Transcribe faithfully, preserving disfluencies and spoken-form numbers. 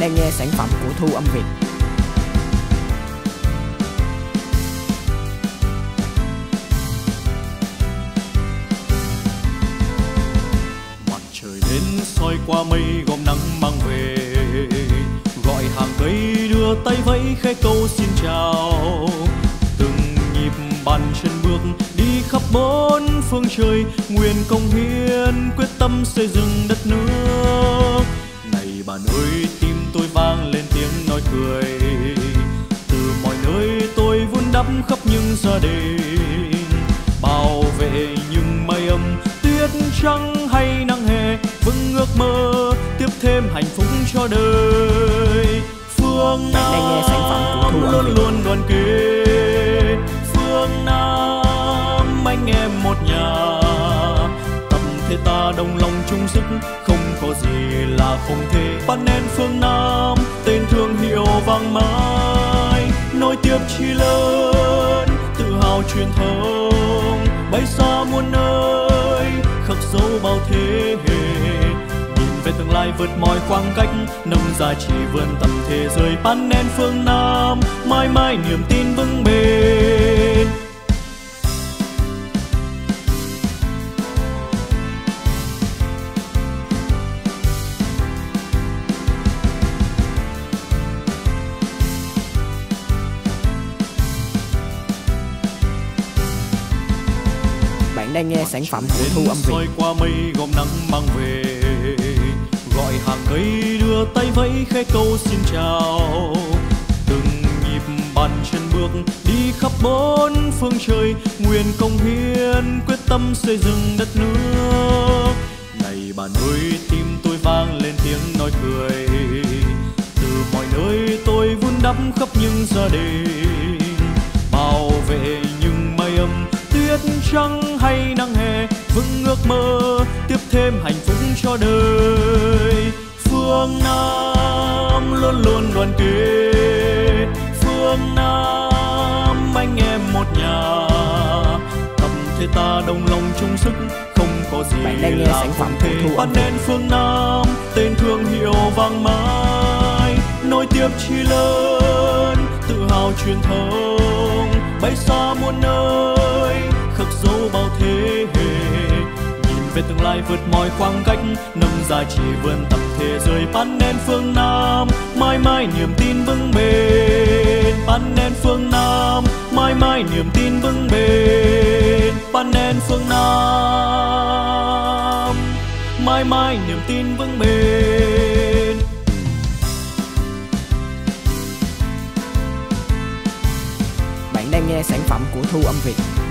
đang nghe sản phẩm của Thu Âm Việt. Mặt trời đến soi qua mây gom nắng mang về, gọi hàng cây đưa tay vẫy khẽ câu xin chào. Từng nhịp bàn chân bước đi khắp bốn phương trời, nguyện công hiến quyết tâm xây dựng đất nước. Này bạn ơi, tim tôi vang lên tiếng nói cười, từ mọi nơi tôi vun đắp khắp những gia đình, bảo vệ những mây âm tuyết trắng hay nắng hè, vững ước mơ tiếp thêm hạnh phúc cho đời. Phương Nam luôn luôn đoàn kết, Phương Nam anh em một nhà, tập thể ta đồng lòng chung sức, không có gì là không thể. Panel Phương Nam tên thương hiệu vang mãi, nối tiếp chi lớn tự hào truyền thống, bay xa muôn nơi khắc dấu bao thế hệ, nhìn về tương lai vượt mọi khoảng cách, nâng giá trị vươn tầm thế giới. Panel Phương Nam mãi mãi niềm tin vững bền. Đang nghe sản phẩm của Thu Âm Việt. Soi qua mây gom nắng mang về, gọi hàng cây đưa tay vẫy khẽ câu xin chào. Từng nhịp bàn chân bước đi khắp bốn phương trời, nguyện công hiến quyết tâm xây dựng đất nước. Này bạn ơi, tim tôi vang lên tiếng nói cười, từ mọi nơi tôi vun đắp khắp những gia đình, bảo vệ những mây âm tuyết trắng hay nắng hè, vững ước mơ tiếp thêm hạnh phúc cho đời. Phương Nam luôn luôn đoàn kết, Phương Nam anh em một nhà, tập thể ta đồng lòng chung sức, không có gì là không thể. Panel Phương Nam tên thương hiệu vang mãi, nối tiếp chi lớn tự hào truyền thống, bay xa muôn nơi khắc dấu bao thế hệ, nhìn về tương lai vượt mọi khoảng cách, nâng giá trị vươn tầm thế giới. Panel Phương Nam mãi mãi niềm tin vững bền. Panel Phương Nam mãi mãi niềm tin vững bền. Panel Phương Nam mãi mãi niềm tin vững bền. Đang nghe sản phẩm của Thu Âm Việt.